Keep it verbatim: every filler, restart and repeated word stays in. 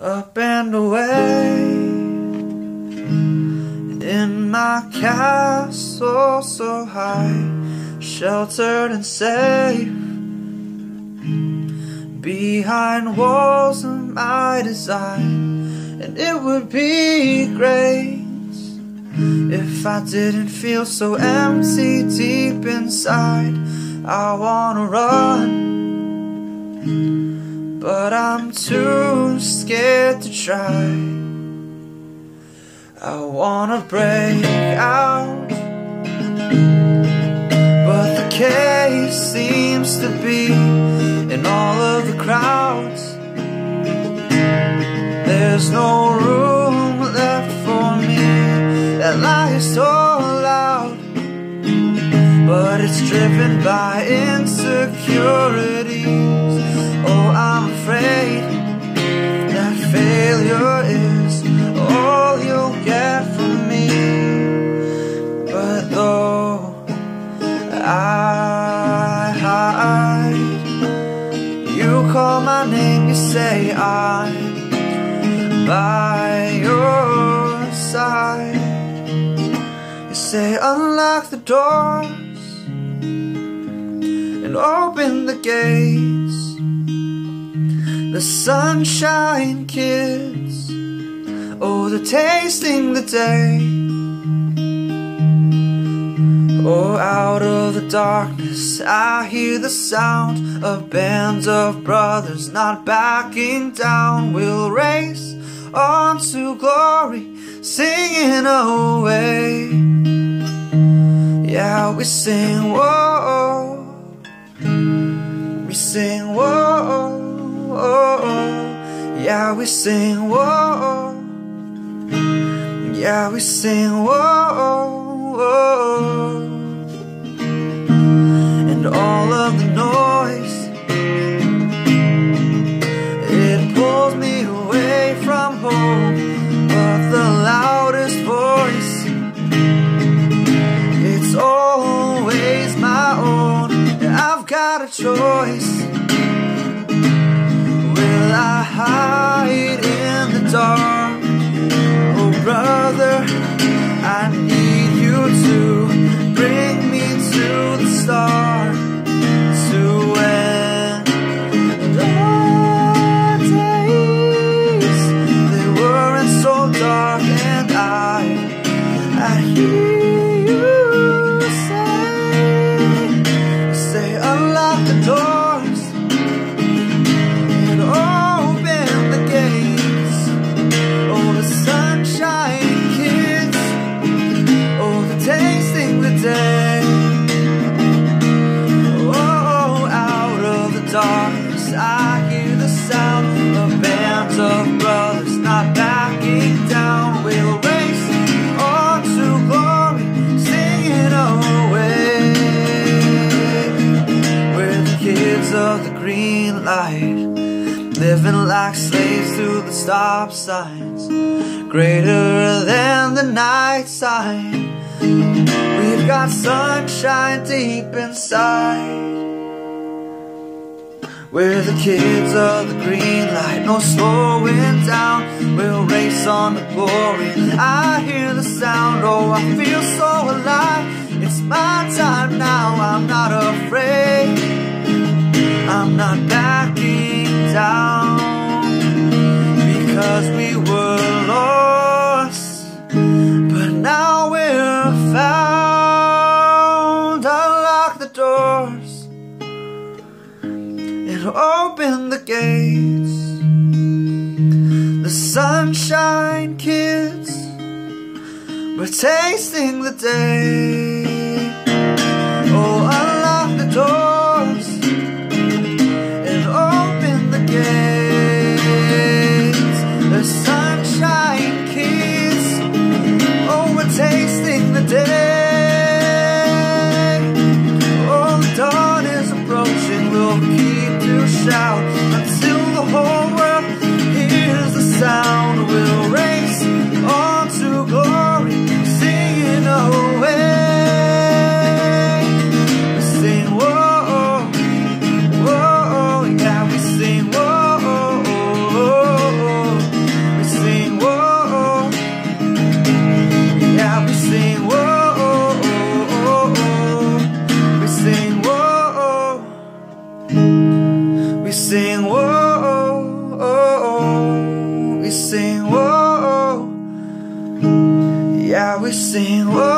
up and away in my castle so high, sheltered and safe behind walls of my design. And it would be great if I didn't feel so empty deep inside. I wanna run, but I'm too scared to try. I wanna break out, but the cage seems to be in all of the crowds. There's no room left for me, that lie is so loud, but it's driven by insecurities. Oh, I'm afraid that failure is all you'll get from me. But though I hide, you call my name, you say I'm by your side. You say unlock the door and open the gates. The sunshine kids, oh, they're tasting the day. Oh, out of the darkness I hear the sound of bands of brothers not backing down. We'll race on to glory, singing away. Yeah, we sing, whoa. We sing, whoa, oh, oh. Yeah, we sing, whoa. Yeah, we sing, whoa, oh. And all of the noise, it pulls me away from home. But the loudest voice, it's always my own. I've got a choice. Will I hide in the dark? Oh brother, I need you to bring me to the star, to when our days, they weren't so dark. And I, I hear green light, living like slaves through the stop signs, greater than the night sign. We've got sunshine deep inside. We're the kids of the green light, no slowing down. We'll race on to glory. I hear the sound, oh, I feel so alive. It's my time now, I'm not afraid. I'm not backing down, because we were lost, but now we're found. Unlock the doors and open the gates. The sunshine kids, we're tasting the day. Oh, unlock the doors. Shout until the whole world hears the sound. We'll race on to glory, singing away. we sing.